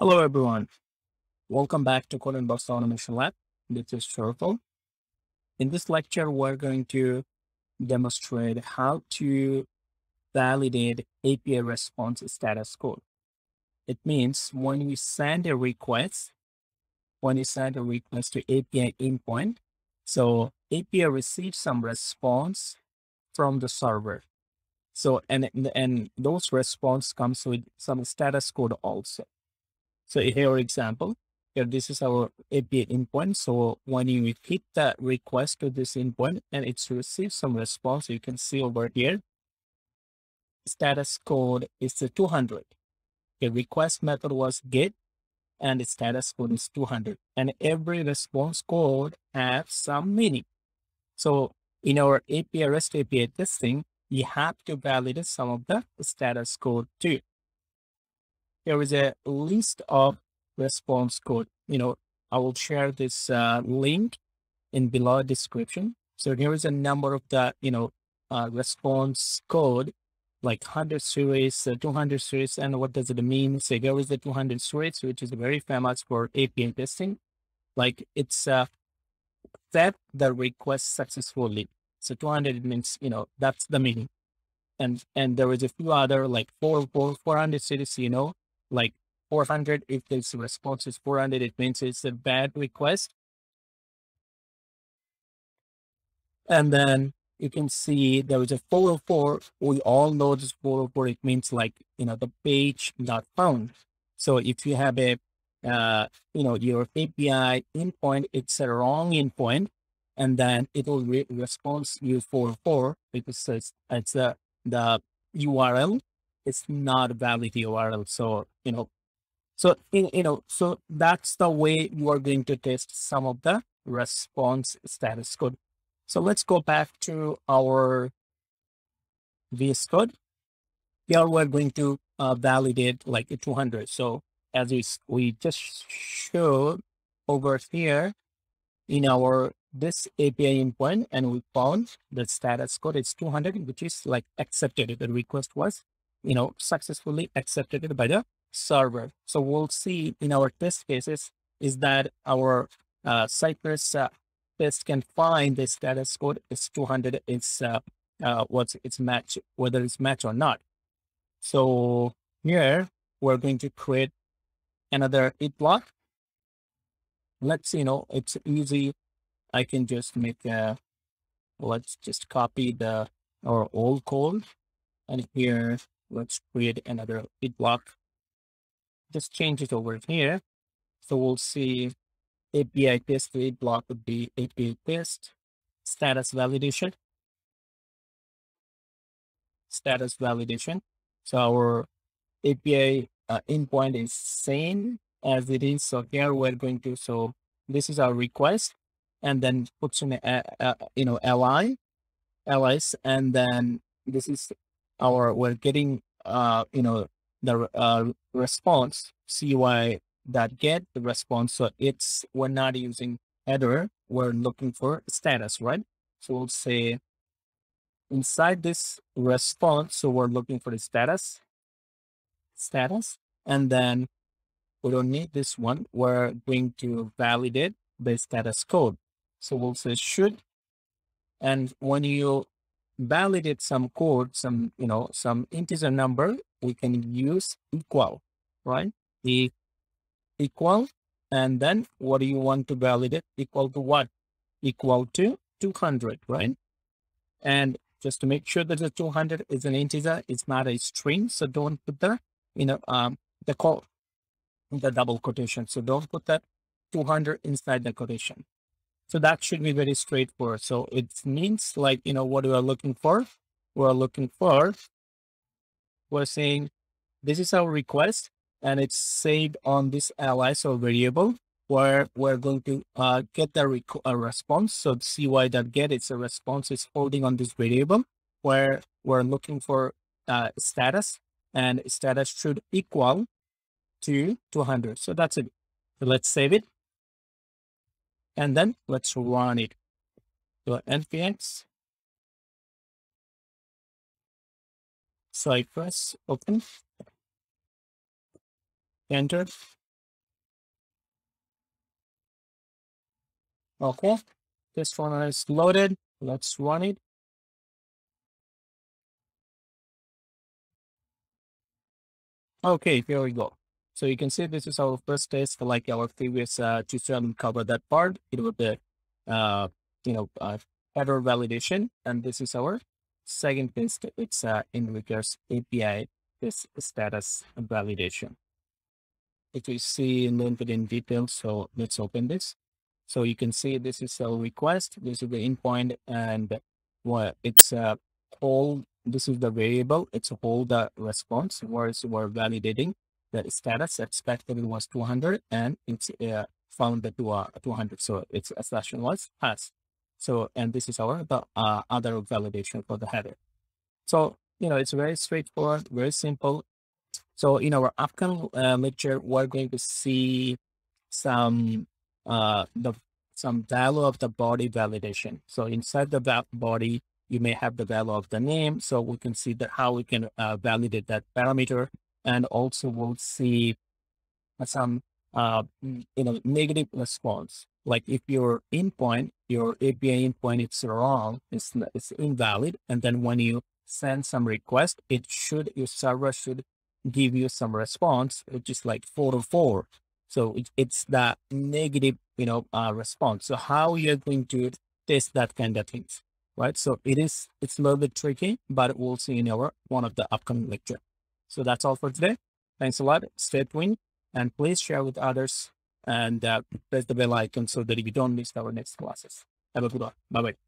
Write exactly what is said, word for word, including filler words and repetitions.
Hello everyone, welcome back to Codenbox Automation Lab. This is Cyril. In this lecture, we're going to demonstrate how to validate A P I response status code. It means when we send a request, when you send a request to A P I endpoint, so A P I receives some response from the server. So, and, and those response comes with some status code also. So here example, here this is our A P I endpoint. So when you hit that request to this endpoint and it's received some response, you can see over here, status code is two hundred. The request method was get and the status code is two hundred. And every response code has some meaning. So in our A P I REST A P I testing, you have to validate some of the status code too. There is a list of response code. You know, I will share this uh, link in below description. So here is a number of the, you know, uh, response code, like one hundred series, uh, two hundred series, and what does it mean? So here is the two hundred series, which is very famous for A P I testing. Like it's uh, set the request successfully. So two hundred means, you know, that's the meaning. And, and there is a few other like four, four, four hundred series, you know, like four hundred, if this response is four hundred, it means it's a bad request. And then you can see there is a four oh four. We all know this four oh four. It means like, you know, the page not found. So if you have a, uh, you know, your A P I endpoint, it's a wrong endpoint. And then it will re respond you four oh four because it's, it's a, the U R L. It's not a valid U R L. So, you know, so, you know, so that's the way you are going to test some of the response status code. So let's go back to our V S code. Here we're going to uh, validate like a two hundred. So as we, we just showed over here in our, this A P I endpoint, and we found the status code is two hundred, which is like accepted. The request was, you know, successfully accepted by the server. So we'll see in our test cases is that our uh, Cypress uh, test can find the status code is two hundred. It's uh, uh, what's it's match, whether it's match or not. So here we're going to create another it block. Let's, you know, it's easy. I can just make a, let's just copy the, our old code. And here, let's create another it block. Just change it over here. So we'll see A P I test, the it block would be A P I test, status validation, status validation. So our A P I uh, endpoint is same as it is. So here we're going to, so this is our request, and then puts in a, a, you know, li, ls, and then this is our, we're getting, uh, you know, the uh, response, cy.get, the response. So it's, we're not using header, we're looking for status, right? So we'll say inside this response, so we're looking for the status, status, and then we don't need this one. We're going to validate the status code. So we'll say should, and when you validate some code, some, you know, some integer number, we can use equal, right? The equal, and then what do you want to validate? Equal to what? Equal to two hundred, right? And just to make sure that the two hundred is an integer, it's not a string. So don't put the, you know, um, the quote, the double quotation. So don't put that two hundred inside the quotation. So that should be very straightforward. So it means like, you know, what we are looking for, we're looking for, we're saying this is our request and it's saved on this ls or variable where we're going to uh, get the uh, response. So cy.get, it's a response is holding on this variable where we're looking for uh, status, and status should equal to two hundred. So that's it. So let's save it. And then let's run it. So npx Cypress, open, enter. Okay, this one is loaded. Let's run it. Okay, here we go. So you can see this is our first test, like our previous uh, tutorial covered that part. It was the, uh, you know, uh, header validation. And this is our second test. It's uh, in regards A P I, this status validation. If we see a little bit in detail, so let's open this. So you can see this is a request. This is the endpoint, and well, it's a whole. This is the variable. It's a whole the response where we're validating the status. Expected it was two hundred, and it's uh, found that to uh, two hundred. So its assertion was passed. So and this is our the uh, other validation for the header. So you know it's very straightforward, very simple. So in our upcoming uh, lecture, we're going to see some uh the some value of the body validation. So inside the body, you may have the value of the name, so we can see that how we can uh, validate that parameter, and also we'll see some uh, you know negative response. Like if your endpoint, your A P I endpoint, it's wrong, it's it's invalid, and then when you send some request, it should your server should give you some response, which is like four oh four. So it, it's the negative, you know, uh, response. So how you're going to test that kind of things. Right. So it is, it's a little bit tricky, but we'll see in our one of the upcoming lecture. So that's all for today. Thanks a lot. Stay tuned and please share with others and uh, press the bell icon so that you don't miss our next classes. Have a good one. Bye bye.